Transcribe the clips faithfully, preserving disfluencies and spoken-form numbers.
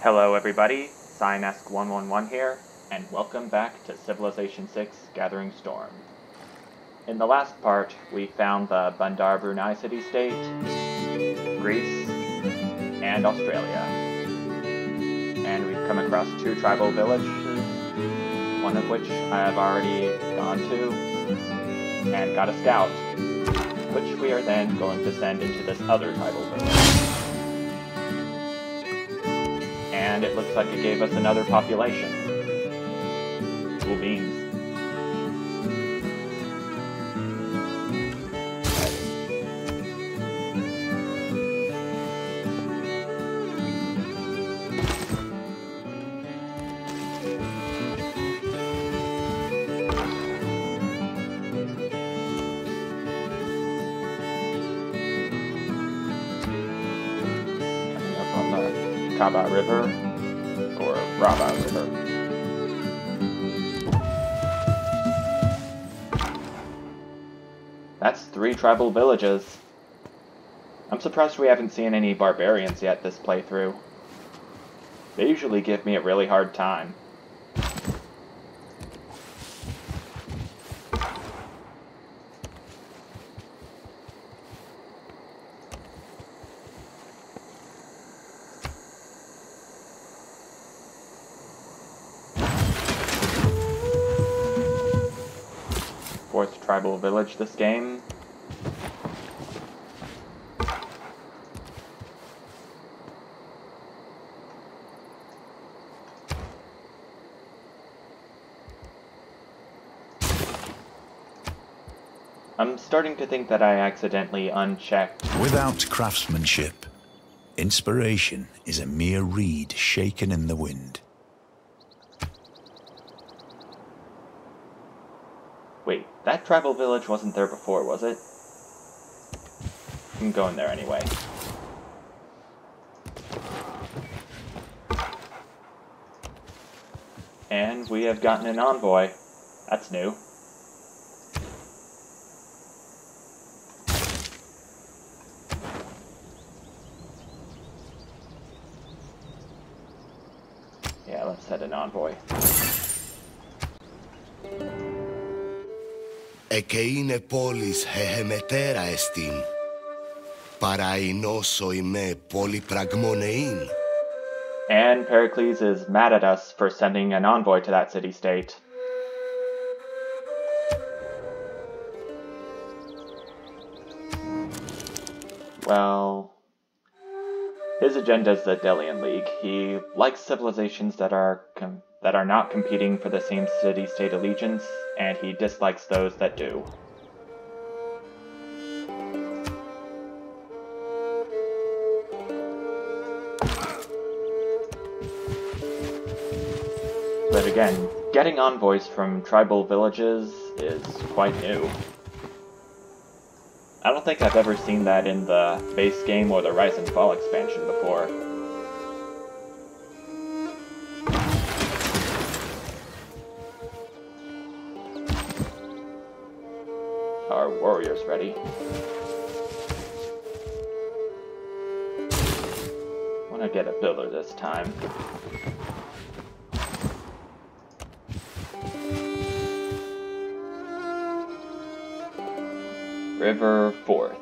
Hello everybody, Cyanesque one one one here, and welcome back to Civilization six Gathering Storm. In the last part, we found the Bandar Brunei city-state, Greece, and Australia. And we've come across two tribal villages, one of which I have already gone to, and got a scout, which we are then going to send into this other tribal village. And it looks like it gave us another population. Cool beans. Coming up on the Kaba River. Raba River. That's three tribal villages. I'm surprised we haven't seen any barbarians yet this playthrough. They usually give me a really hard time. Fourth tribal village this game. I'm starting to think that I accidentally unchecked. Without craftsmanship, inspiration is a mere reed shaken in the wind. Wait, that tribal village wasn't there before, was it? I'm going there anyway. And we have gotten an envoy. That's new. Yeah, let's head an envoy. Εκείνε πόλης χεχεμετέρα εστίν, παραεινόσο είμαι πολυπραγμονεήν. And Pericles is mad at us for sending an envoy to that city-state. Well, his agenda is the Delian League. He likes civilizations that are com that are not competing for the same city-state allegiance, and he dislikes those that do. But again, getting envoys from tribal villages is quite new. I don't think I've ever seen that in the base game or the Rise and Fall expansion before. Our warriors ready. I want to get a builder this time. River Forth.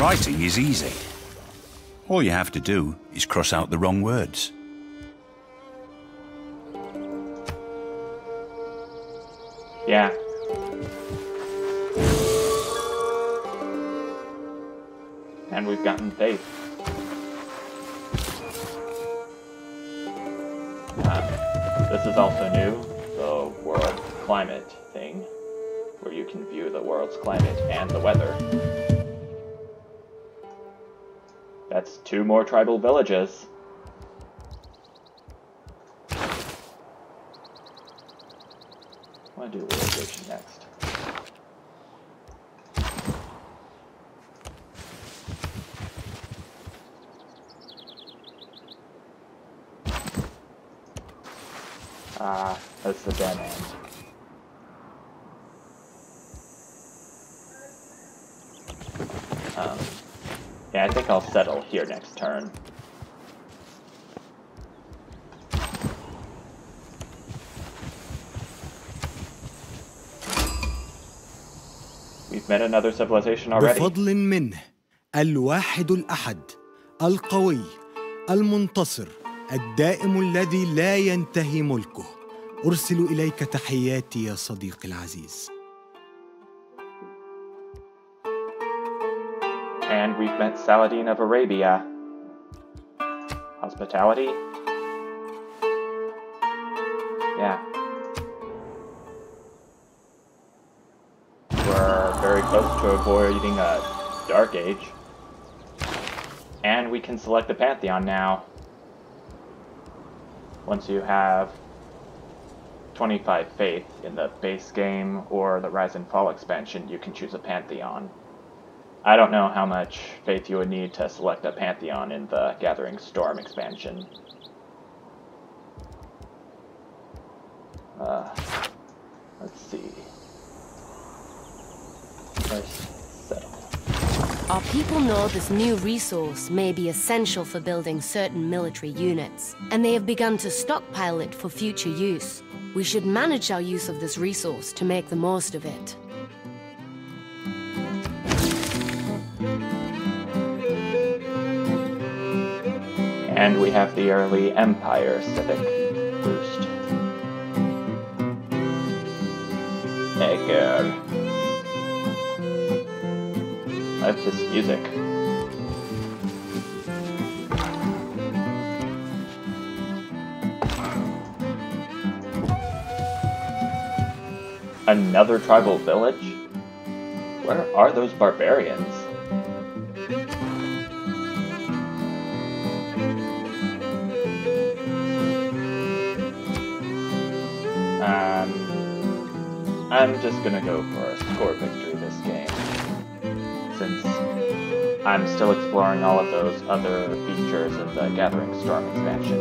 Writing is easy. All you have to do is cross out the wrong words. Yeah. And we've gotten faith. Uh, this is also new. The world climate thing, where you can view the world's climate and the weather. That's two more tribal villages. I want to do irrigation next. Ah. Uh, That's the dead end. Um, yeah, Yeah, I think I'll settle here next turn. We've met another civilization already. بفضل من الواحد الأحد القوي المنتصر الدائم الذي لا ينتهي ملكه أرسل إليك تحياتي يا صديقي العزيز. And we've met Saladin of Arabia. Hospitality? Yeah. We're very close to avoiding a dark age. And we can select the Pantheon now. Once you have twenty-five faith in the base game or the Rise and Fall expansion, you can choose a Pantheon. I don't know how much faith you would need to select a Pantheon in the Gathering Storm expansion. Uh, let's see. Let's settle. Our people know this new resource may be essential for building certain military units, and they have begun to stockpile it for future use. We should manage our use of this resource to make the most of it. And we have the early Empire civic boost. Hey girl. I love this music. Another tribal village? Where are those barbarians? Um, I'm just gonna go for a score victory this game, since I'm still exploring all of those other features in the Gathering Storm expansion.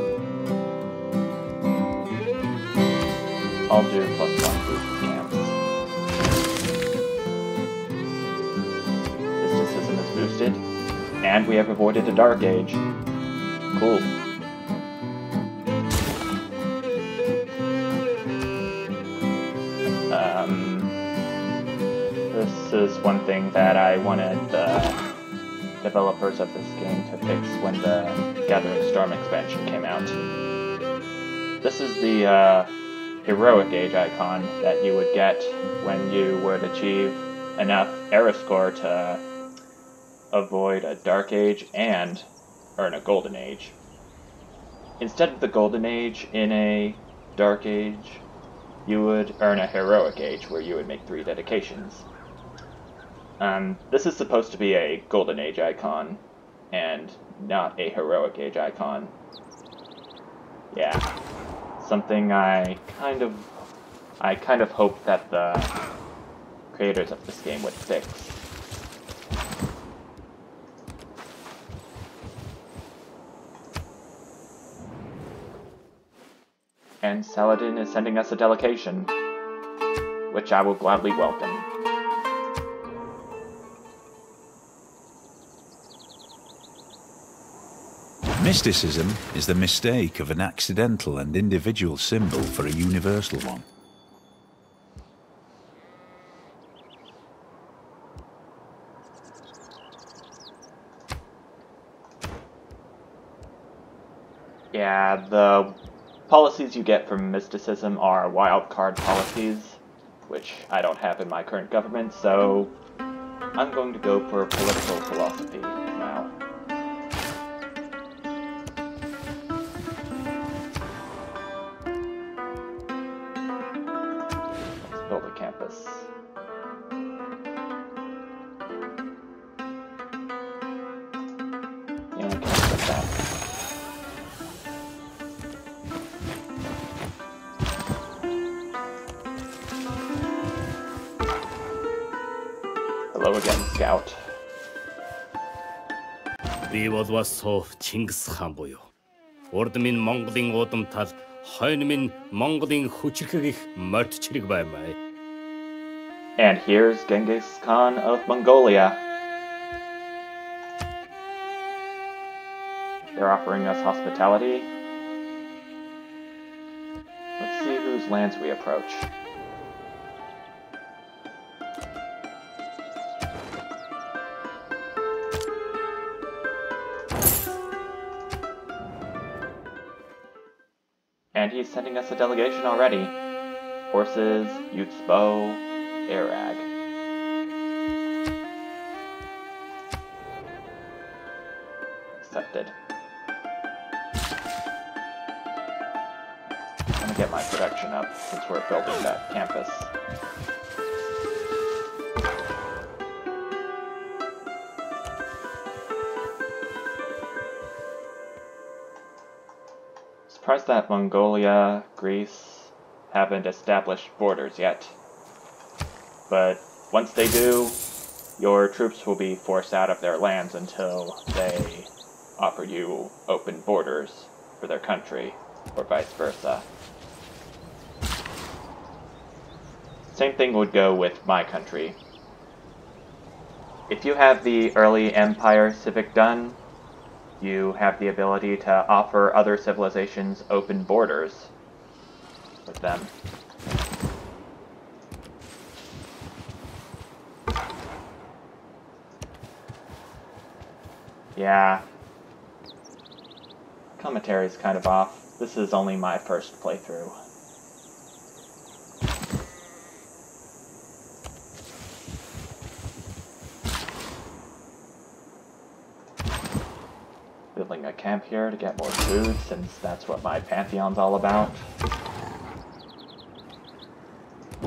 I'll do plus one boost camps. Mysticism is boosted, and we have avoided the Dark Age. Cool. This is one thing that I wanted the developers of this game to fix when the Gathering Storm expansion came out. This is the uh, Heroic Age icon that you would get when you would achieve enough era score to avoid a Dark Age and earn a Golden Age. Instead of the Golden Age in a Dark Age, you would earn a Heroic Age where you would make three dedications. Um, this is supposed to be a Golden Age icon, and not a Heroic Age icon. Yeah, something I kind of, I kind of hope that the creators of this game would fix. And Saladin is sending us a delegation, which I will gladly welcome. Mysticism is the mistake of an accidental and individual symbol for a universal one. Yeah, the policies you get from mysticism are wildcard policies, which I don't have in my current government, so I'm going to go for political philosophy. Болвасов Чингис хаан буюу. Урд минь Монголын удам тал, хойно минь Монголын хүчирхэг их морьт чирэг баймай. And here's Genghis Khan of Mongolia. They're offering us hospitality. Let's see whose lands we approach. And he's sending us a delegation already. Horses, youth's bow, Arag. Accepted. I'm gonna get my production up since we're building that campus. Surprised that Mongolia, Greece, haven't established borders yet. But once they do, your troops will be forced out of their lands until they offer you open borders for their country, or vice versa. Same thing would go with my country. If you have the early empire civic done, you have the ability to offer other civilizations open borders with them. Yeah. Commentary's kind of off. This is only my first playthrough. Building a camp here to get more food, since that's what my Pantheon's all about.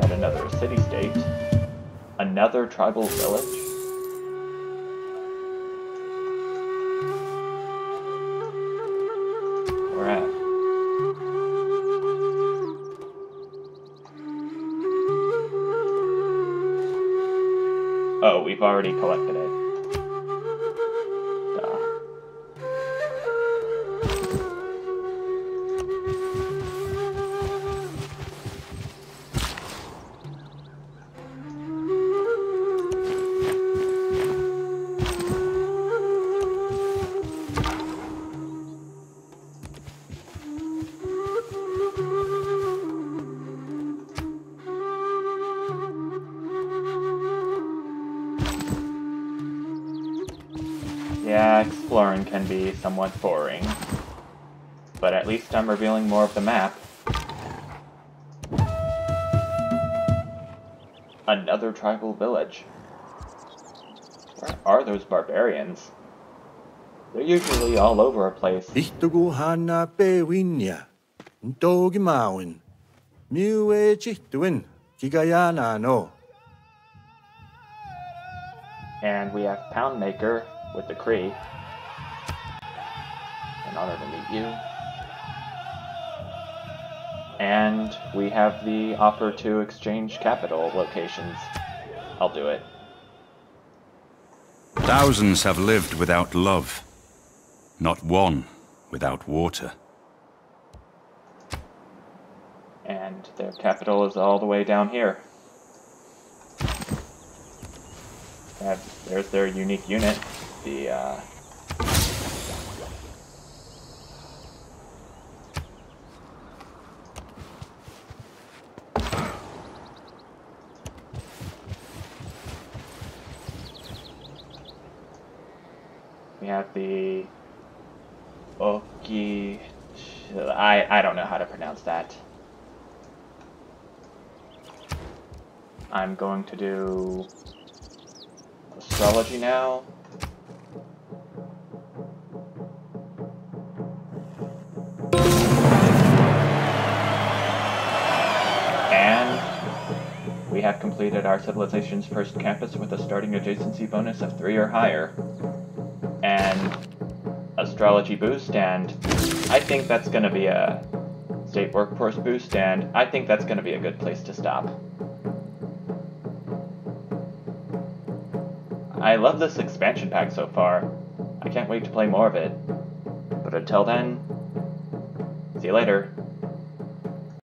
At another city-state. Another tribal village? We're at... Oh, we've already collected it. Can be somewhat boring, but at least I'm revealing more of the map. Another tribal village. Where are those barbarians? They're usually all over a place. And we have Poundmaker with the Cree. An honor to meet you. And we have the offer to exchange capital locations. I'll do it. Thousands have lived without love. Not one without water. And their capital is all the way down here. There's their unique unit. The, uh... We have the... Oki... I, I don't know how to pronounce that. I'm going to do... astrology now. And we have completed our civilization's first campus with a starting adjacency bonus of three or higher. And astrology boost, and I think that's going to be a state workforce boost, and I think that's going to be a good place to stop. I love this expansion pack so far. I can't wait to play more of it. But until then, see you later.